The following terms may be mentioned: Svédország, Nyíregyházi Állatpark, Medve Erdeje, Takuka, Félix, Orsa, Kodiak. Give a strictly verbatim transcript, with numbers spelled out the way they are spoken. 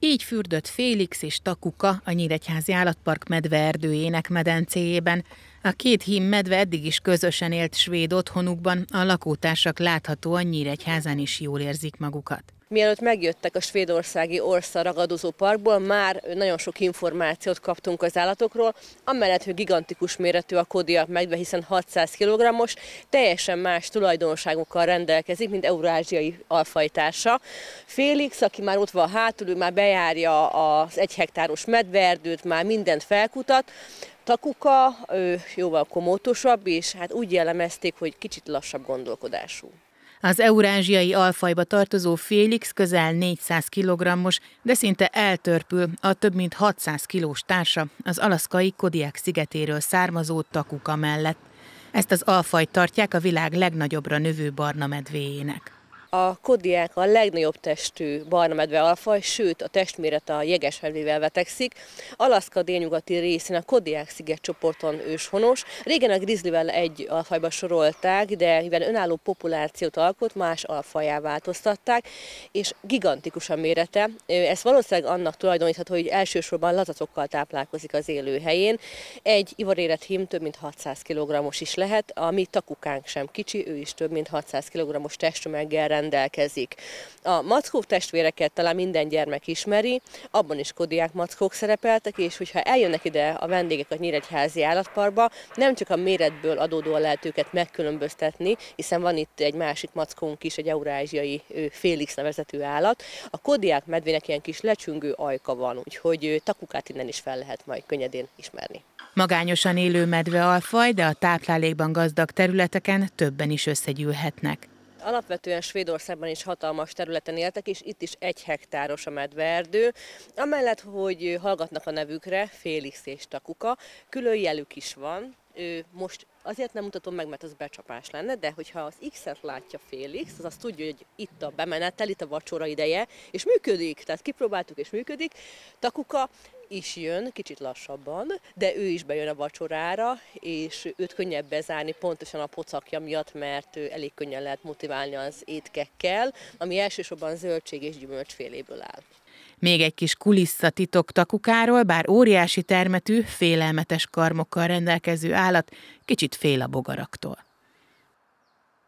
Így fürdött Félix és Takuka a Nyíregyházi Állatpark medveerdőjének medencéjében. A két hím medve eddig is közösen élt svéd otthonukban, a lakótársak láthatóan Nyíregyházán is jól érzik magukat. Mielőtt megjöttek a svédországi Orsa ragadozó parkból, már nagyon sok információt kaptunk az állatokról, amellett, hogy gigantikus méretű a Kodiak medve, hiszen hatszáz kilogrammos, teljesen más tulajdonságokkal rendelkezik, mint eurázsiai alfajtársa. Félix, aki már ott van hátul, ő már bejárja az egy hektáros medveerdőt, már mindent felkutat. Takuka, ő jóval komótosabb, és hát úgy jellemezték, hogy kicsit lassabb gondolkodású. Az eurázsiai alfajba tartozó Félix közel négyszáz kilogrammos, de szinte eltörpül a több mint hatszáz kilós társa az alaszkai Kodiak szigetéről származó Takuka mellett. Ezt az alfajt tartják a világ legnagyobbra növő barna medvéjének. A Kodiak a legnagyobb testű barna medve alfaj, sőt a testméret a jeges medvével vetekszik. Alaszka délnyugati részén a Kodiak szigetcsoporton őshonos. Régen a grizzlivel egy alfajba sorolták, de mivel önálló populációt alkot, más alfajá változtatták, és gigantikus a mérete. Ez valószínűleg annak tulajdonítható, hogy elsősorban lazacokkal táplálkozik az élőhelyén. Egy ivarérett hím több mint hatszáz kilogrammos is lehet, a mi Takukánk sem kicsi, ő is több mint hatszáz kilogrammos testtömeggel rendelkezik. A mackó testvéreket talán minden gyermek ismeri, abban is Kodiak mackók szerepeltek, és hogyha eljönnek ide a vendégek a Nyíregyházi Állatparkba, nem csak a méretből adódóan lehet őket megkülönböztetni, hiszen van itt egy másik mackónk is, egy eurázsiai Félix nevezetű állat. A Kodiak medvének ilyen kis lecsüngő ajka van, úgyhogy Takukát innen is fel lehet majd könnyedén ismerni. Magányosan élő medve alfaj, de a táplálékban gazdag területeken többen is összegyűlhetnek. Alapvetően Svédországban is hatalmas területen éltek, és itt is egy hektáros a medveerdő. Amellett, hogy hallgatnak a nevükre, Félix és Takuka, külön jelük is van. Most azért nem mutatom meg, mert az becsapás lenne, de hogyha az X-et látja Félix, az azt tudja, hogy itt a bemenetel, itt a vacsora ideje, és működik, tehát kipróbáltuk és működik. Takuka is jön, kicsit lassabban, de ő is bejön a vacsorára, és őt könnyebb bezárni pontosan a pocakja miatt, mert ő elég könnyen lehet motiválni az étkekkel, ami elsősorban zöldség és gyümölcsféléből áll. Még egy kis kulisszatitok Takukáról, bár óriási termetű, félelmetes karmokkal rendelkező állat, kicsit fél a bogaraktól.